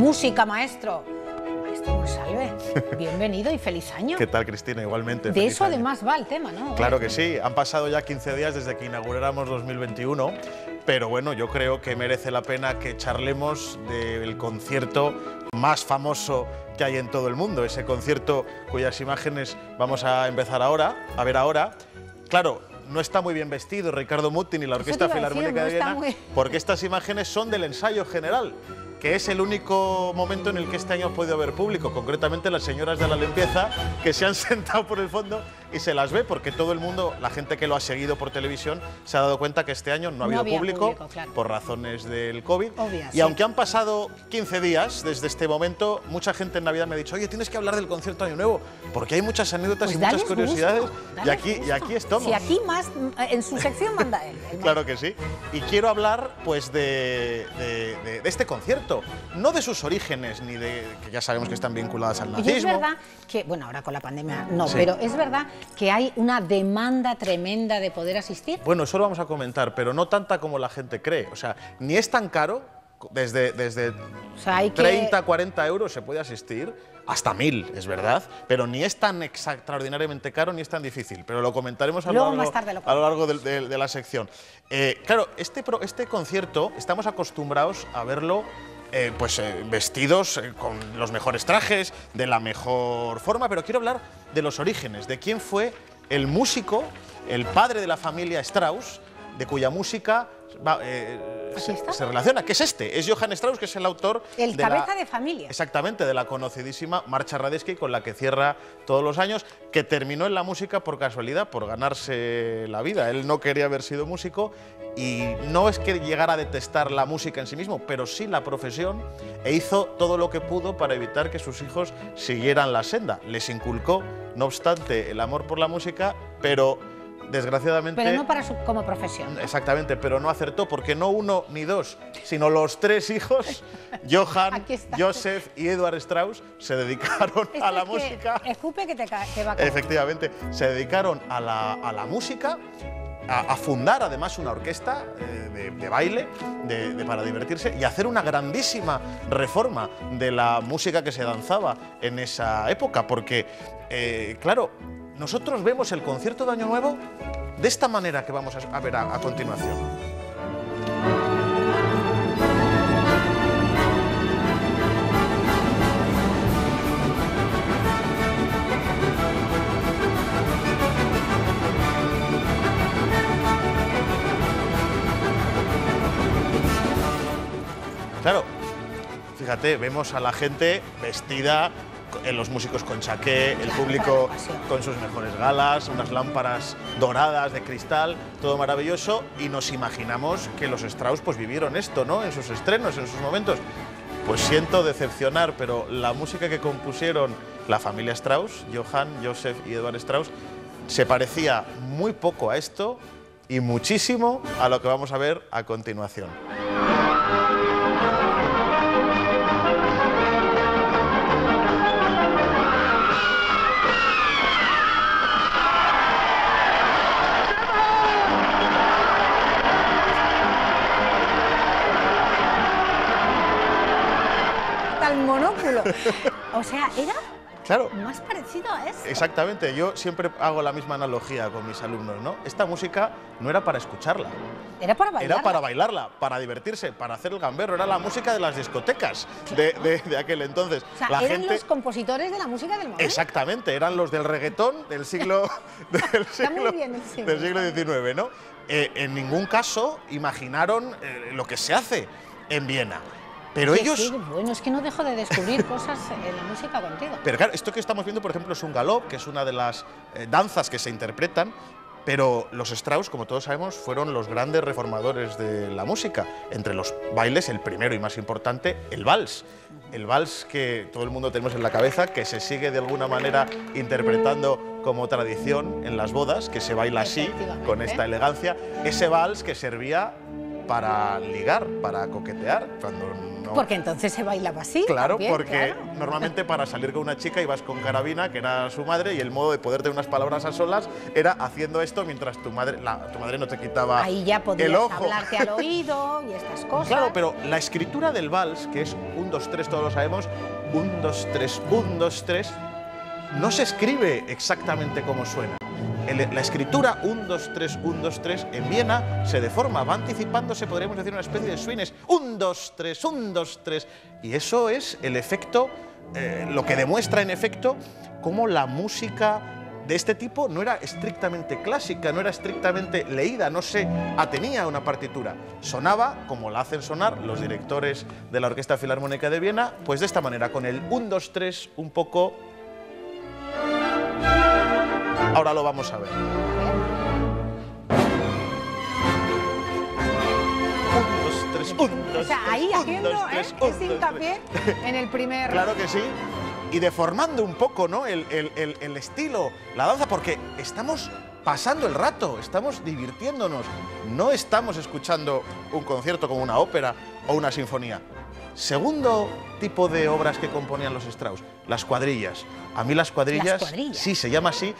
música, maestro. Maestro Monsalve, bienvenido y feliz año. ¿Qué tal, Cristina? Igualmente. De eso además va el tema, ¿no? Claro que sí. Han pasado ya 15 días desde que inauguráramos 2021. Pero bueno, yo creo que merece la pena que charlemos del concierto más famoso que hay en todo el mundo. Ese concierto cuyas imágenes vamos a empezar ahora, a ver ahora. Claro, no está muy bien vestido Ricardo Muti ni la Orquesta Filarmónica de Viena, porque estas imágenes son del ensayo general, que es el único momento en el que este año ha podido haber público, concretamente las señoras de la limpieza, que se han sentado por el fondo y se las ve, porque todo el mundo, la gente que lo ha seguido por televisión, se ha dado cuenta que este año no ha habido público, claro, por razones del COVID. Obvia, y aunque han pasado 15 días desde este momento, mucha gente en Navidad me ha dicho, oye, tienes que hablar del concierto Año Nuevo, porque hay muchas anécdotas y muchas curiosidades, y aquí estamos. Y aquí más, en su sección manda él. Claro que sí. Y quiero hablar pues de este concierto. No de sus orígenes, ni de que ya sabemos que están vinculadas al nazismo. Y es verdad que, bueno, ahora con la pandemia no, sí, pero es verdad que hay una demanda tremenda de poder asistir. Bueno, eso lo vamos a comentar, pero no tanta como la gente cree. O sea, ni es tan caro, desde o sea, hay 30, 40 euros se puede asistir, hasta 1000, es verdad, pero ni es tan extraordinariamente caro ni es tan difícil, pero lo comentaremos a lo largo de la sección. Claro, este concierto estamos acostumbrados a verlo vestidos con los mejores trajes, de la mejor forma, pero quiero hablar de los orígenes, de quién fue el músico, el padre de la familia Strauss, de cuya música se relaciona, que es es Johann Strauss, que es el autor... El cabeza de familia. Exactamente, de la conocidísima Marcha Radetzky, con la que cierra todos los años, que terminó en la música por casualidad, por ganarse la vida. Él no quería haber sido músico y no es que llegara a detestar la música en sí mismo, pero sí la profesión, e hizo todo lo que pudo para evitar que sus hijos siguieran la senda. Les inculcó, no obstante, el amor por la música, pero... desgraciadamente... Pero no para como profesión, ¿no? Exactamente, pero no acertó, porque no uno ni dos, sino los tres hijos, Johann, Joseph y Eduard Strauss, se dedicaron a la música. Escupe que te va a caer. Efectivamente, se dedicaron a la música, a fundar además una orquesta de baile para divertirse y hacer una grandísima reforma de la música que se danzaba en esa época, porque, claro, nosotros vemos el concierto de Año Nuevo de esta manera que vamos a ver a continuación. Claro, fíjate, vemos a la gente vestida... los músicos con chaqué, el público con sus mejores galas, unas lámparas doradas de cristal, todo maravilloso, y nos imaginamos que los Strauss pues vivieron esto, ¿no?, en sus estrenos, en sus momentos. Pues siento decepcionar, pero la música que compusieron la familia Strauss, Johann, Joseph y Eduard Strauss, se parecía muy poco a esto y muchísimo a lo que vamos a ver a continuación. O sea, era más parecido a eso. Exactamente, yo siempre hago la misma analogía con mis alumnos, ¿no? Esta música no era para escucharla. Era para bailarla. Era para bailarla, para divertirse, para hacer el gamberro. Era la música de las discotecas de aquel entonces. O sea, eran los compositores de la música del momento. Exactamente, eran los del reggaetón del siglo XIX, ¿no? En ningún caso imaginaron lo que se hace en Viena. Pero ellos... Sí, bueno, es que no dejo de descubrir cosas en la música contigo. Pero claro, esto que estamos viendo, por ejemplo, es un galop, que es una de las danzas que se interpretan, pero los Strauss, como todos sabemos, fueron los grandes reformadores de la música. Entre los bailes, el primero y más importante, el vals. El vals que todo el mundo tenemos en la cabeza, que se sigue de alguna manera interpretando como tradición en las bodas, que se baila así, con esta elegancia. Ese vals que servía... para ligar, para coquetear. Cuando no... Porque entonces se bailaba así. Claro, también, porque claro, normalmente para salir con una chica ibas con Carabina, que era su madre, y el modo de poder tener unas palabras a solas era haciendo esto mientras tu madre no te quitaba el ojo. Ahí ya podías hablarte al oído y estas cosas. Claro, pero la escritura del vals, que es 1, 2, 3, todos lo sabemos, 1, 2, 3, 1, 2, 3, no se escribe exactamente como suena. La escritura 1, 2, 3, 1, 2, 3 en Viena se deforma, va anticipándose, podríamos decir, una especie de swings, 1, 2, 3, 1, 2, 3. Y eso es el efecto, lo que demuestra en efecto cómo la música de este tipo no era estrictamente clásica, no era estrictamente leída, no se atenía a una partitura. Sonaba como la hacen sonar los directores de la Orquesta Filarmónica de Viena, pues de esta manera, con el 1, 2, 3 un poco... Ahora lo vamos a ver. 1, 2, 3, 1, 2, 3. O sea, ahí haciendo ese hincapié en el primer... Claro que sí. Y deformando un poco, ¿no?, el estilo, la danza, porque estamos pasando el rato, estamos divirtiéndonos. No estamos escuchando un concierto como una ópera o una sinfonía. Segundo tipo de obras que componían los Strauss, las cuadrillas. A mí las cuadrillas, sí, se llama así,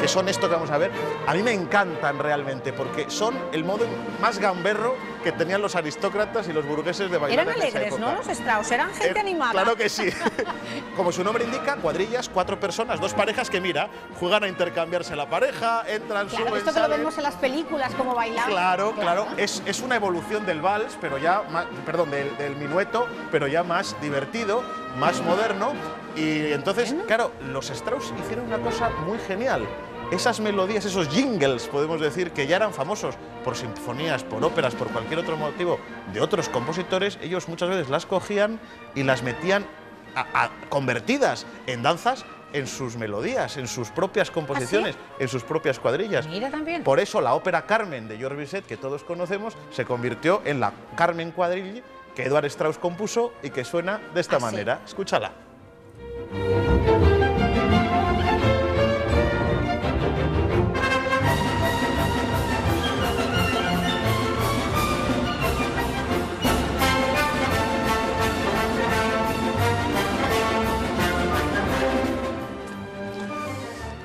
que son esto que vamos a ver, a mí me encantan realmente, porque son el modo más gamberro que tenían los aristócratas y los burgueses de bailar. Eran alegres, ¿no?, los Strauss, eran gente animada. Claro que sí. Como su nombre indica, cuadrillas, 4 personas, 2 parejas que, mira, juegan a intercambiarse la pareja, entran, claro, suben, esto que salen. Lo vemos en las películas, como bailaban. Claro, claro, es una evolución del vals, pero ya, perdón, del minueto, pero ya más divertido, más moderno. Y entonces, claro, los Strauss hicieron una cosa muy genial. Esas melodías, esos jingles, podemos decir, que ya eran famosos por sinfonías, por óperas, por cualquier otro motivo, de otros compositores, ellos muchas veces las cogían y las metían convertidas en danzas, en sus melodías, en sus propias composiciones, ¿ah, sí?, en sus propias cuadrillas. Mira, también. Por eso la ópera Carmen de Georges Bizet, que todos conocemos, se convirtió en la Carmen cuadrille que Eduard Strauss compuso y que suena de esta manera. ¿Sí? Escúchala.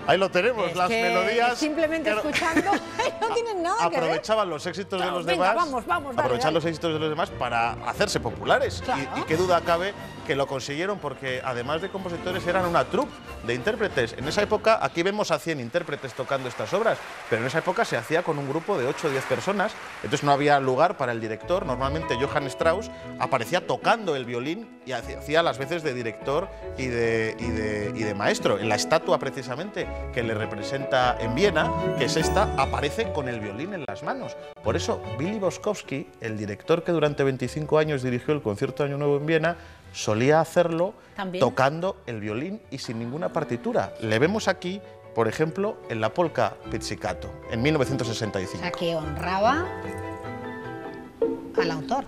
Ahí lo tenemos, es las melodías... Simplemente escuchando, no tienen nada que ver. Aprovechaban los éxitos de los demás... Aprovechaban los éxitos de los demás para hacerse populares. Claro. Y qué duda cabe que lo consiguieron, porque además de compositores eran una troupe de intérpretes. En esa época, aquí vemos a 100 intérpretes tocando estas obras, pero en esa época se hacía con un grupo de 8 o 10 personas, entonces no había lugar para el director. Normalmente Johann Strauss aparecía tocando el violín y hacía las veces de director y de maestro. En la estatua, precisamente, que le representa en Viena, que es esta, aparece con el violín en las manos. Por eso, Willi Boskovsky, el director que durante 25 años dirigió el concierto de Año Nuevo en Viena, solía hacerlo ¿también? Tocando el violín y sin ninguna partitura. Le vemos aquí, por ejemplo, en la polca Pizzicato, en 1965. O sea, que honraba al autor.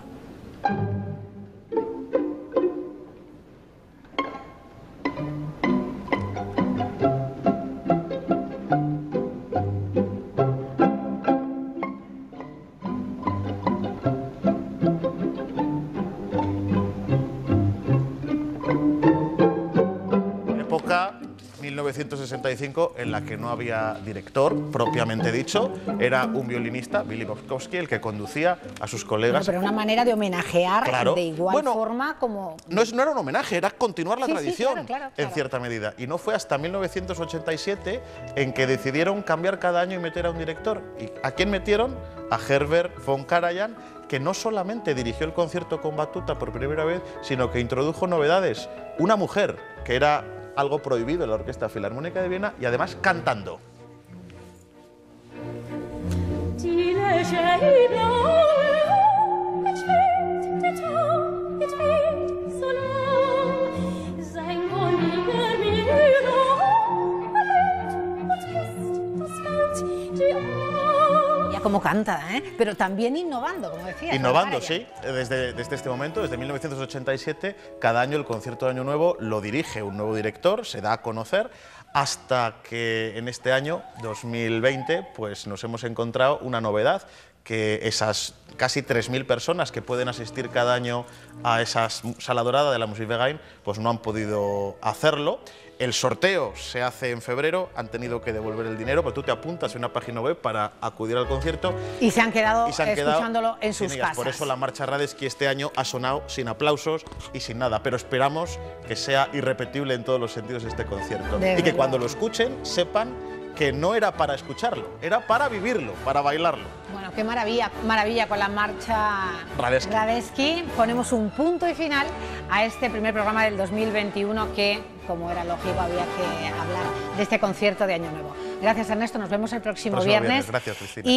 Época 1965 en la que no había director, propiamente dicho, era un violinista, Willi Boskovsky, el que conducía a sus colegas. Pero una manera de homenajear, claro, de igual forma como... No era un homenaje, era continuar la tradición, sí, claro, en cierta medida. Y no fue hasta 1987 en que decidieron cambiar cada año y meter a un director. ¿Y a quién metieron? A Herbert von Karajan, que no solamente dirigió el concierto con batuta por primera vez, sino que introdujo novedades. Una mujer, que era algo prohibido en la Orquesta Filarmónica de Viena, y además cantando. Como canta, ¿eh? Pero también innovando, como decía. Innovando, sí. Desde este momento, desde 1987, cada año el concierto de Año Nuevo lo dirige un nuevo director, se da a conocer, hasta que en este año, 2020, pues nos hemos encontrado una novedad, que esas casi 3.000 personas que pueden asistir cada año a esa sala dorada de la Musikverein, pues no han podido hacerlo. El sorteo se hace en febrero, han tenido que devolver el dinero, pero tú te apuntas a una página web para acudir al concierto. Y se han quedado escuchándolo en sus casas. Por eso la Marcha Radetzky este año ha sonado sin aplausos y sin nada, pero esperamos que sea irrepetible en todos los sentidos este concierto. Y que cuando lo escuchen sepan que no era para escucharlo, era para vivirlo, para bailarlo. Bueno, qué maravilla, maravilla con la Marcha Radetzky. Ponemos un punto y final a este primer programa del 2021 que, como era lógico, había que hablar de este concierto de Año Nuevo. Gracias, Ernesto, nos vemos el próximo viernes. Gracias, Cristina.